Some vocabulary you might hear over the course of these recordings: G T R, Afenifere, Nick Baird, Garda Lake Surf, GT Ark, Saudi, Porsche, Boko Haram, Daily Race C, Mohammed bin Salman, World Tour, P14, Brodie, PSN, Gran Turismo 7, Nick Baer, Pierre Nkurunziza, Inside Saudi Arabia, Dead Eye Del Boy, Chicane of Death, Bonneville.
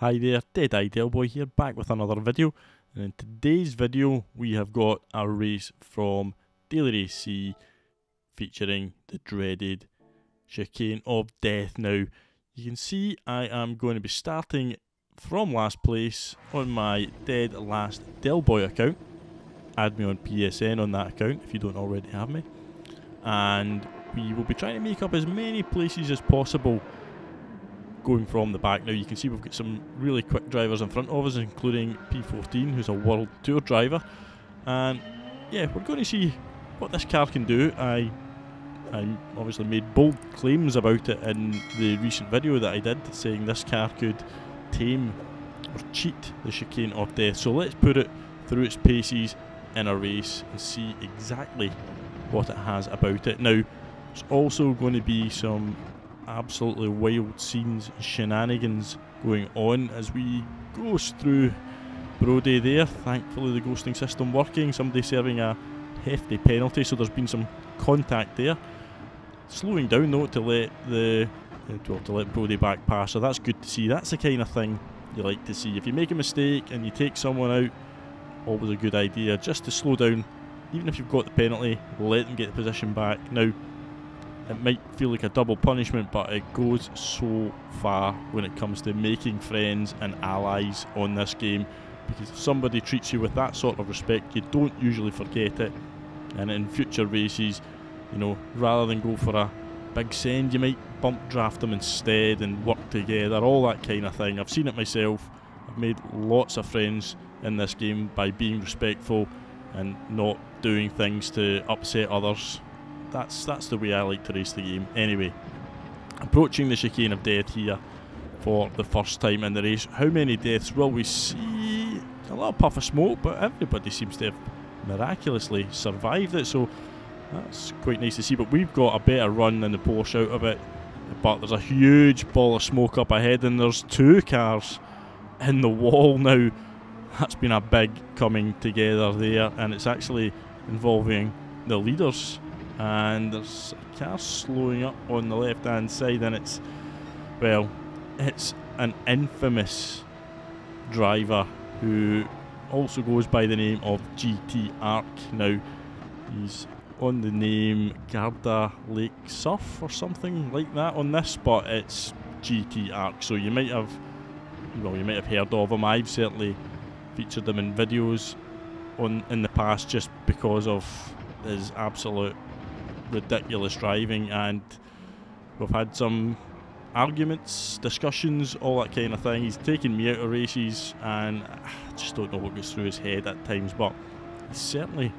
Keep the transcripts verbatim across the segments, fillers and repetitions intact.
Hi there, Dead Eye Del Boy here, back with another video, and in today's video we have got a race from Daily Race C featuring the dreaded Chicane of Death. Now, you can see I am going to be starting from last place on my Dead Last Del Boy account. Add me on P S N on that account if you don't already have me, and we will be trying to make up as many places as possible going from the back. Now you can see we've got some really quick drivers in front of us, including P fourteen, who's a World Tour driver, and yeah, we're going to see what this car can do. I I obviously made bold claims about it in the recent video that I did, saying this car could tame or cheat the Chicane of Death, so let's put it through its paces in a race and see exactly what it has about it. Now, there's also going to be some absolutely wild scenes and shenanigans going on as we ghost through Brodie there. Thankfully the ghosting system working, somebody serving a hefty penalty, so there's been some contact there. Slowing down though to let the well, to let Brodie back pass, so that's good to see. That's the kind of thing you like to see. If you make a mistake and you take someone out, always a good idea just to slow down, even if you've got the penalty, let them get the position back. Now, it might feel like a double punishment, but it goes so far when it comes to making friends and allies on this game, because if somebody treats you with that sort of respect, you don't usually forget it, and in future races, you know, rather than go for a big send, you might bump draft them instead and work together, all that kind of thing. I've seen it myself. I've made lots of friends in this game by being respectful and not doing things to upset others. That's that's the way I like to race the game. Anyway, approaching the Chicane of Death here for the first time in the race. How many deaths will we see? A little puff of smoke, but everybody seems to have miraculously survived it, so that's quite nice to see. But we've got a better run than the Porsche out of it, but there's a huge ball of smoke up ahead, and there's two cars in the wall now. That's been a big coming together there, and it's actually involving the leaders. And there's a car slowing up on the left hand side, and it's, well, it's an infamous driver who also goes by the name of G T Ark. Now, he's on the name Garda Lake Surf or something like that on this, but it's G T Ark, so you might have, well, you might have heard of him. I've certainly featured him in videos on in the past just because of his absolute ridiculous driving, and we've had some arguments, discussions, all that kind of thing. He's taken me out of races, and I just don't know what goes through his head at times, but he's certainly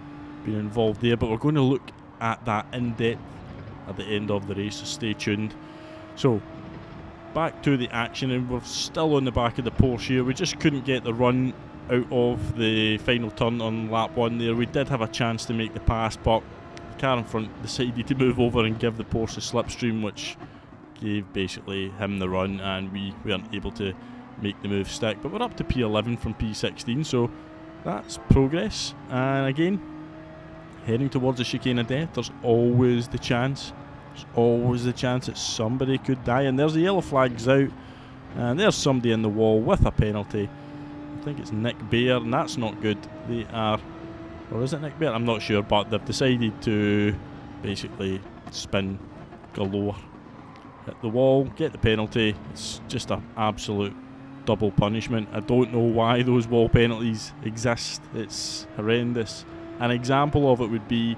been involved there. But we're going to look at that in depth at the end of the race, so stay tuned. So back to the action, and we're still on the back of the Porsche here. We just couldn't get the run out of the final turn on lap one there. We did have a chance to make the pass, but car in front decided to move over and give the Porsche a slipstream, which gave basically him the run, and we weren't able to make the move stick. But we're up to P eleven from P sixteen, so that's progress. And again, heading towards the Chicane of Death, there's always the chance, there's always the chance that somebody could die. And there's the yellow flags out, and there's somebody in the wall with a penalty. I think it's Nick Baer, and that's not good. They are, or is it Nick Baird? I'm not sure, but they've decided to basically spin galore. Hit the wall, get the penalty. It's just an absolute double punishment. I don't know why those wall penalties exist. It's horrendous. An example of it would be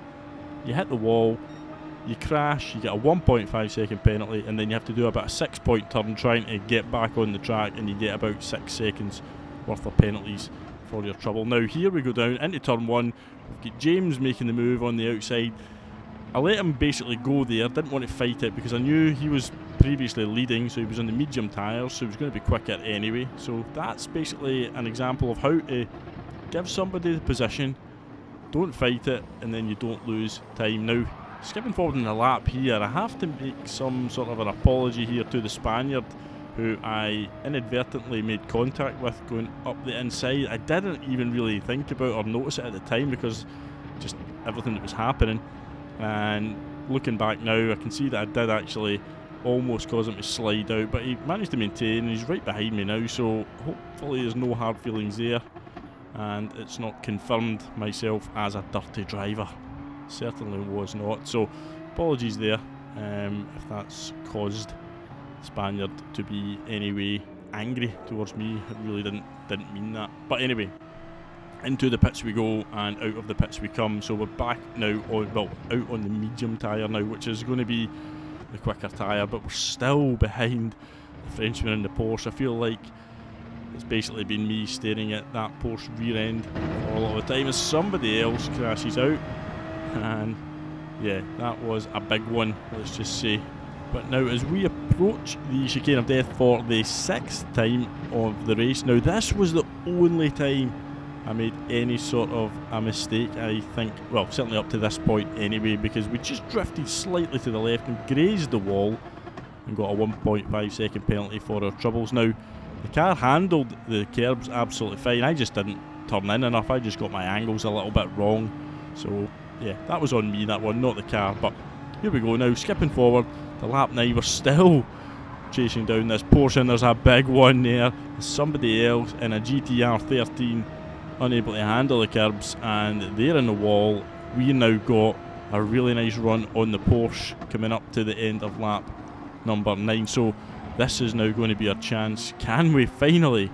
you hit the wall, you crash, you get a one point five second penalty, and then you have to do about a six point turn trying to get back on the track, and you get about six seconds worth of penalties for your trouble. Now here we go down into turn one. We've got James making the move on the outside. I let him basically go there, didn't want to fight it because I knew he was previously leading, so he was on the medium tyres, so he was going to be quicker anyway. So that's basically an example of how to give somebody the position, don't fight it, and then you don't lose time. Now, skipping forward in the lap here, I have to make some sort of an apology here to the Spaniard, who I inadvertently made contact with going up the inside. I didn't even really think about or notice it at the time because just everything that was happening, and looking back now I can see that I did actually almost caused him to slide out, but he managed to maintain and he's right behind me now, so hopefully there's no hard feelings there and it's not confirmed myself as a dirty driver. Certainly was not, so apologies there um, if that's caused the Spaniard to be anyway angry towards me. I really didn't didn't mean that, but anyway, into the pits we go and out of the pits we come. So we're back now on, well, out on the medium tyre now, which is going to be the quicker tyre, but we're still behind the Frenchman in the Porsche. I feel like it's basically been me staring at that Porsche rear end for a lot of the time as somebody else crashes out, and yeah, that was a big one, let's just say. But now as we approach the Chicane of Death for the sixth time of the race, now this was the only time I made any sort of a mistake, I think, well, certainly up to this point anyway, because we just drifted slightly to the left and grazed the wall and got a one point five second penalty for our troubles. Now, the car handled the curbs absolutely fine, I just didn't turn in enough, I just got my angles a little bit wrong, so yeah, that was on me, that one, not the car. But here we go now, skipping forward to lap nine, we're still chasing down this Porsche, and there's a big one there, somebody else in a G T R thirteen unable to handle the curbs, and they're in the wall. We now got a really nice run on the Porsche coming up to the end of lap number nine, so this is now going to be our chance. Can we finally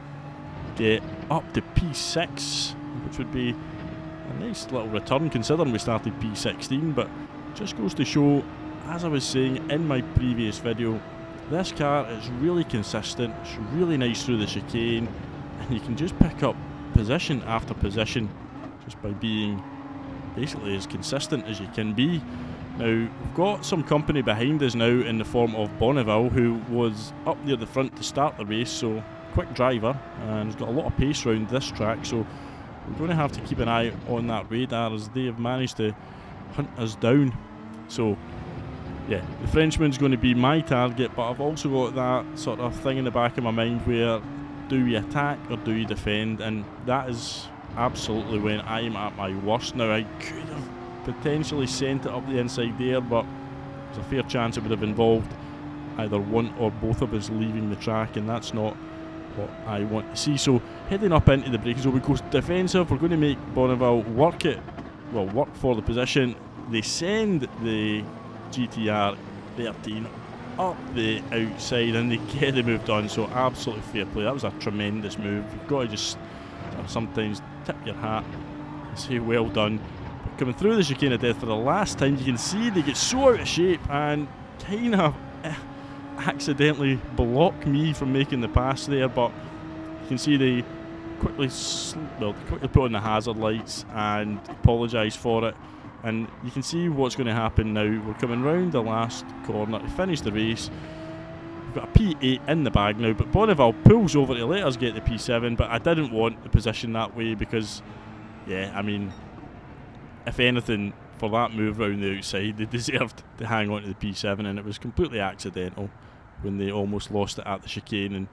get up to P six, which would be a nice little return considering we started P sixteen, but just goes to show, as I was saying in my previous video, this car is really consistent, it's really nice through the chicane, and you can just pick up position after position just by being basically as consistent as you can be. Now we've got some company behind us now in the form of Bonneville, who was up near the front to start the race, so quick driver, and he's got a lot of pace around this track, so we're going to have to keep an eye on that radar as they have managed to hunt us down. So yeah, the Frenchman's going to be my target, but I've also got that sort of thing in the back of my mind where, do we attack or do we defend? And that is absolutely when I'm at my worst. Now I could have potentially sent it up the inside there, but there's a fair chance it would have involved either one or both of us leaving the track, and that's not what I want to see. So heading up into the braking zone, we go defensive, we're going to make Bonneville work it, well, work for the position. They send the G T R thirteen up the outside and they get the move done, so absolutely fair play. That was a tremendous move. You've got to just sometimes tip your hat and say well done. But coming through the Chicane of Death for the last time, you can see they get so out of shape and kind of eh, accidentally block me from making the pass there, but you can see they quickly, well, they quickly put on the hazard lights and apologise for it. And you can see what's going to happen now. We're coming round the last corner to finish the race. We've got a P eight in the bag now, but Bonneville pulls over to let us get the P seven, but I didn't want the position that way because, yeah, I mean, if anything, for that move round the outside, they deserved to hang on to the P seven, and it was completely accidental when they almost lost it at the chicane, and,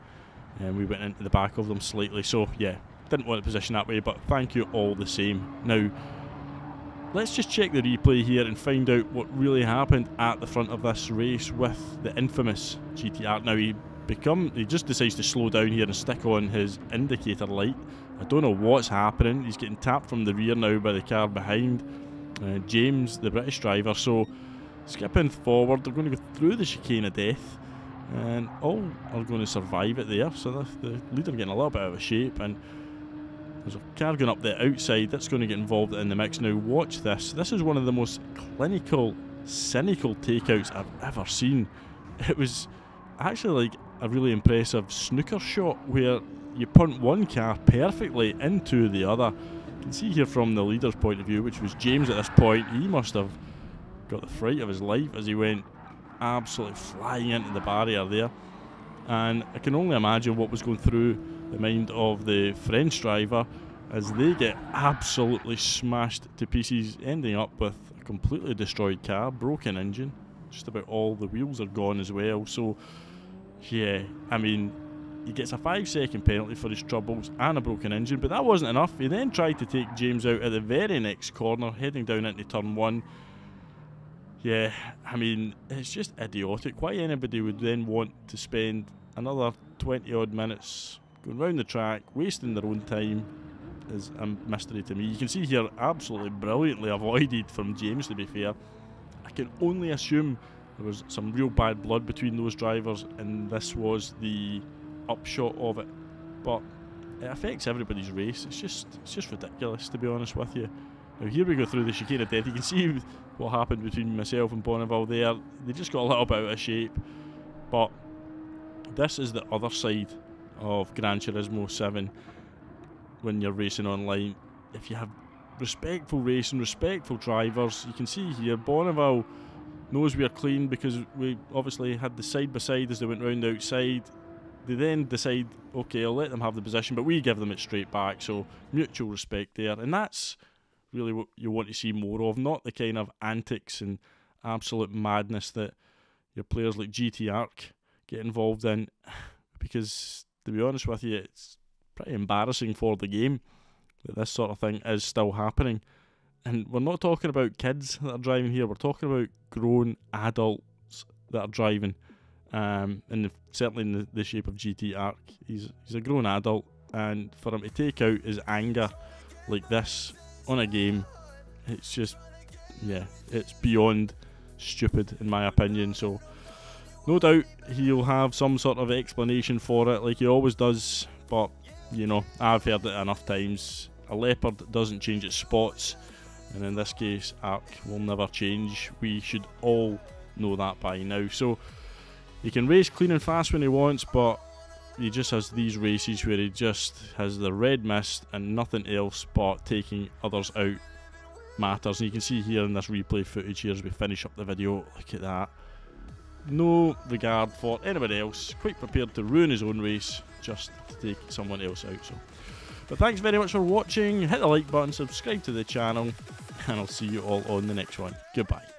and we went into the back of them slightly. So, yeah, didn't want the position that way, but thank you all the same. Now, let's just check the replay here and find out what really happened at the front of this race with the infamous G T R. Now he become he just decides to slow down here and stick on his indicator light. I don't know what's happening. He's getting tapped from the rear now by the car behind, uh, James, the British driver. So skipping forward, they're going to go through the Chicane of Death, and all are going to survive it there. So the, the leader getting a little bit out of shape, and there's a car going up the outside that's going to get involved in the mix. Now watch this. This is one of the most clinical, cynical takeouts I've ever seen. It was actually like a really impressive snooker shot where you punt one car perfectly into the other. You can see here from the leader's point of view, which was James at this point, he must have got the fright of his life as he went absolutely flying into the barrier there. And I can only imagine what was going through the mind of the French driver as they get absolutely smashed to pieces, ending up with a completely destroyed car, broken engine, just about all the wheels are gone as well. So yeah, I mean, he gets a five second penalty for his troubles and a broken engine, but that wasn't enough. He then tried to take James out at the very next corner, heading down into turn one. Yeah, I mean, it's just idiotic. Why anybody would then want to spend another twenty odd minutes going round the track, wasting their own time, is a mystery to me. You can see here, absolutely brilliantly avoided from James, to be fair. I can only assume there was some real bad blood between those drivers and this was the upshot of it. But it affects everybody's race. It's just it's just ridiculous, to be honest with you. Now here we go through the Chicane of Death. You can see what happened between myself and Bonneville there. They just got a little bit out of shape. But this is the other side of Gran Turismo seven when you're racing online. If you have respectful racing, respectful drivers, you can see here Bonneville knows we are clean because we obviously had the side by side as they went round the outside. They then decide, okay, I'll let them have the position, but we give them it straight back. So mutual respect there. And that's really what you want to see more of, not the kind of antics and absolute madness that your players like G T Ark get involved in, because to be honest with you, it's pretty embarrassing for the game that this sort of thing is still happening. And we're not talking about kids that are driving here, we're talking about grown adults that are driving. Um, and certainly in the, the shape of G T Ark, he's, he's a grown adult, and for him to take out his anger like this on a game, it's just, yeah, it's beyond stupid in my opinion. So no doubt he'll have some sort of explanation for it, like he always does, but you know, I've heard it enough times. A leopard doesn't change its spots, and in this case Ark will never change. We should all know that by now. So he can race clean and fast when he wants, but he just has these races where he just has the red mist and nothing else but taking others out matters. And you can see here in this replay footage here as we finish up the video, look at that. No regard for anybody else, quite prepared to ruin his own race just to take someone else out. So, but thanks very much for watching, hit the like button, subscribe to the channel, and I'll see you all on the next one. Goodbye.